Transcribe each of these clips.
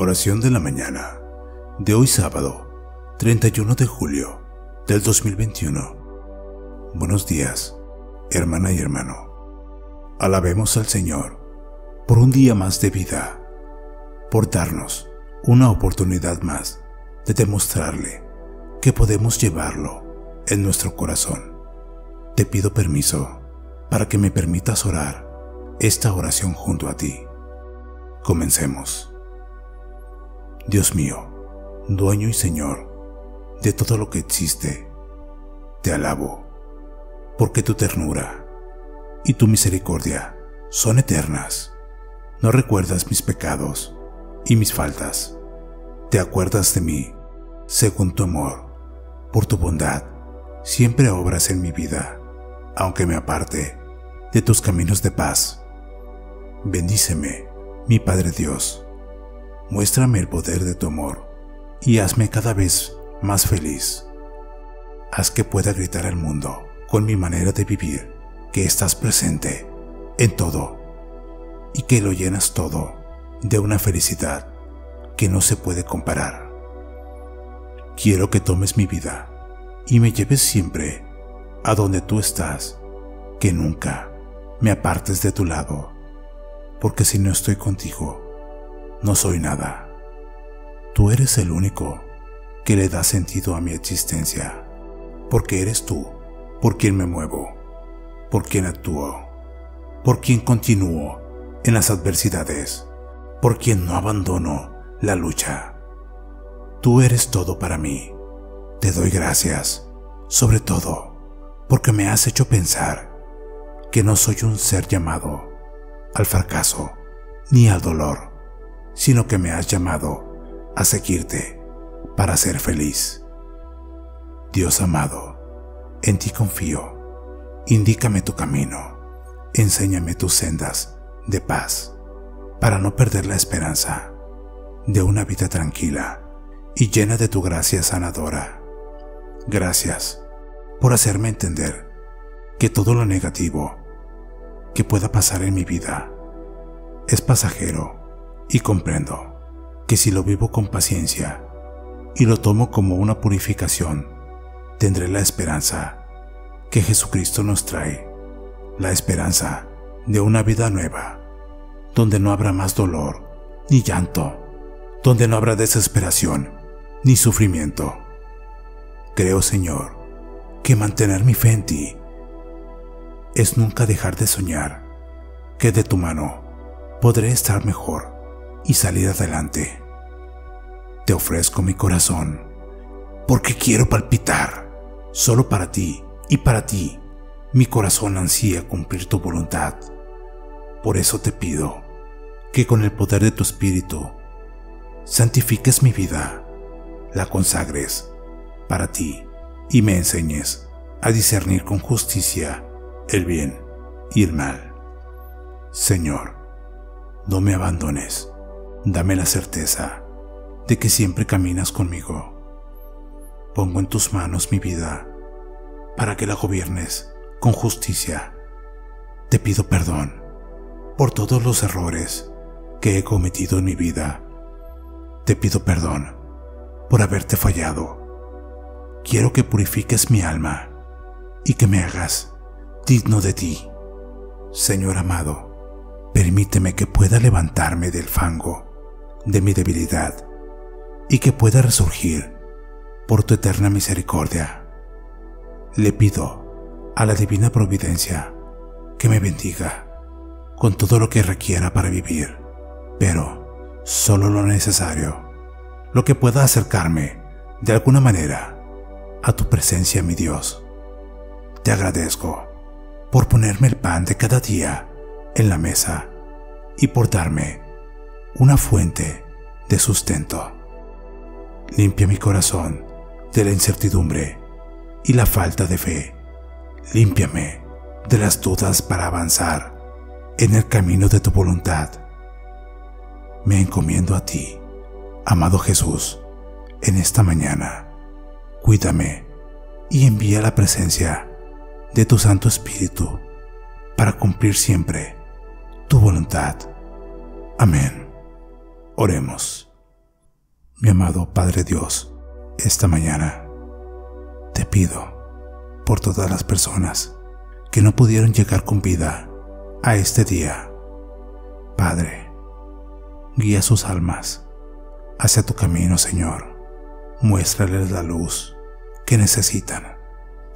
Oración de la mañana de hoy sábado 31 de julio del 2021. Buenos días, hermana y hermano. Alabemos al Señor por un día más de vida, por darnos una oportunidad más de demostrarle que podemos llevarlo en nuestro corazón. Te pido permiso para que me permitas orar esta oración junto a ti. Comencemos. Dios mío, dueño y Señor de todo lo que existe, te alabo, porque tu ternura y tu misericordia son eternas. No recuerdas mis pecados y mis faltas. Te acuerdas de mí, según tu amor. Por tu bondad, siempre obras en mi vida, aunque me aparte de tus caminos de paz. Bendíceme, mi Padre Dios. Muéstrame el poder de tu amor y hazme cada vez más feliz. Haz que pueda gritar al mundo con mi manera de vivir que estás presente en todo y que lo llenas todo de una felicidad que no se puede comparar. Quiero que tomes mi vida y me lleves siempre a donde tú estás, que nunca me apartes de tu lado, porque si no estoy contigo, no soy nada. Tú eres el único que le da sentido a mi existencia, porque eres tú por quien me muevo, por quien actúo, por quien continúo en las adversidades, por quien no abandono la lucha. Tú eres todo para mí. Te doy gracias, sobre todo, porque me has hecho pensar que no soy un ser llamado al fracaso ni al dolor, sino que me has llamado a seguirte para ser feliz. Dios amado, en ti confío. Indícame tu camino, enséñame tus sendas de paz, para no perder la esperanza de una vida tranquila y llena de tu gracia sanadora. Gracias por hacerme entender que todo lo negativo que pueda pasar en mi vida es pasajero. Y comprendo que si lo vivo con paciencia y lo tomo como una purificación, tendré la esperanza que Jesucristo nos trae, la esperanza de una vida nueva, donde no habrá más dolor ni llanto, donde no habrá desesperación ni sufrimiento. Creo, Señor, que mantener mi fe en ti es nunca dejar de soñar que de tu mano podré estar mejor y salir adelante. Te ofrezco mi corazón, porque quiero palpitar solo para ti y para ti. Mi corazón ansía cumplir tu voluntad. Por eso te pido que con el poder de tu espíritu santifiques mi vida, la consagres para ti y me enseñes a discernir con justicia el bien y el mal. Señor, no me abandones. Dame la certeza de que siempre caminas conmigo. Pongo en tus manos mi vida para que la gobiernes con justicia. Te pido perdón por todos los errores que he cometido en mi vida. Te pido perdón por haberte fallado. Quiero que purifiques mi alma y que me hagas digno de ti. Señor amado, permíteme que pueda levantarme del fango de mi debilidad y que pueda resurgir por tu eterna misericordia. Le pido a la divina providencia que me bendiga con todo lo que requiera para vivir, pero solo lo necesario, lo que pueda acercarme de alguna manera a tu presencia, mi Dios. Te agradezco por ponerme el pan de cada día en la mesa y por darme una fuente de sustento. Limpia mi corazón de la incertidumbre y la falta de fe. Límpiame de las dudas para avanzar en el camino de tu voluntad. Me encomiendo a ti, amado Jesús, en esta mañana. Cuídame y envía la presencia de tu Santo Espíritu para cumplir siempre tu voluntad. Amén. Oremos. Mi amado Padre Dios, esta mañana te pido por todas las personas que no pudieron llegar con vida a este día. Padre, guía sus almas hacia tu camino, Señor. Muéstrales la luz que necesitan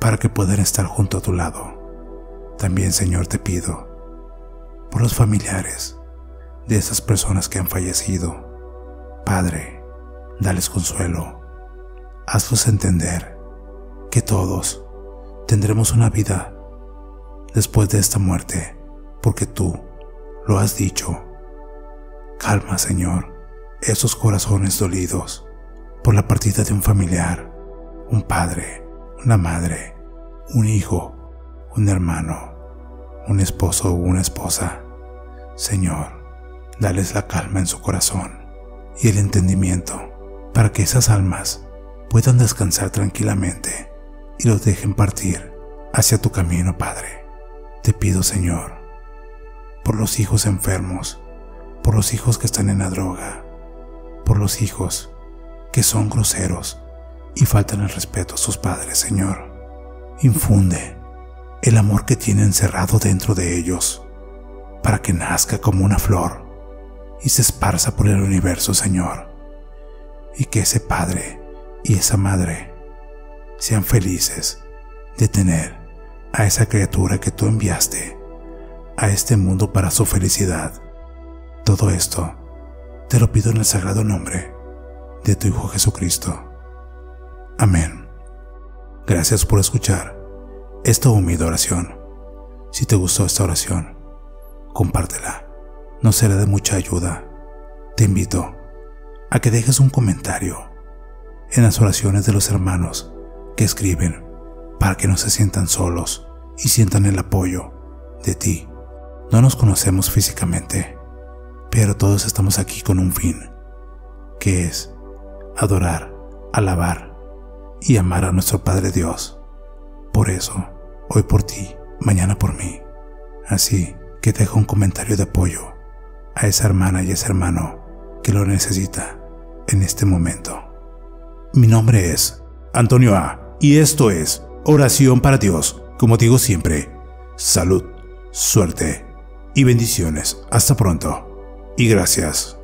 para que puedan estar junto a tu lado. También, Señor, te pido por los familiares de esas personas que han fallecido. Padre, dales consuelo, hazlos entender que todos tendremos una vida después de esta muerte, porque tú lo has dicho. Calma, Señor, esos corazones dolidos por la partida de un familiar, un padre, una madre, un hijo, un hermano, un esposo o una esposa. Señor, dales la calma en su corazón y el entendimiento para que esas almas puedan descansar tranquilamente y los dejen partir hacia tu camino, Padre. Te pido, Señor, por los hijos enfermos, por los hijos que están en la droga, por los hijos que son groseros y faltan el respeto a sus padres, Señor. Infunde el amor que tiene encerrado dentro de ellos, para que nazca como una flor y se esparza por el universo, Señor, y que ese padre y esa madre sean felices de tener a esa criatura que tú enviaste a este mundo para su felicidad. Todo esto te lo pido en el sagrado nombre de tu Hijo Jesucristo. Amén. Gracias por escuchar esta humilde oración. Si te gustó esta oración, compártela. Nos será de mucha ayuda. Te invito a que dejes un comentario en las oraciones de los hermanos que escriben, para que no se sientan solos y sientan el apoyo de ti. No nos conocemos físicamente, pero todos estamos aquí con un fin, que es adorar, alabar y amar a nuestro Padre Dios. Por eso, hoy por ti, mañana por mí. Así que deja un comentario de apoyo a esa hermana y ese hermano que lo necesita en este momento. Mi nombre es Antonio A. y esto es Oración para Dios. Como digo siempre, salud, suerte y bendiciones. Hasta pronto y gracias.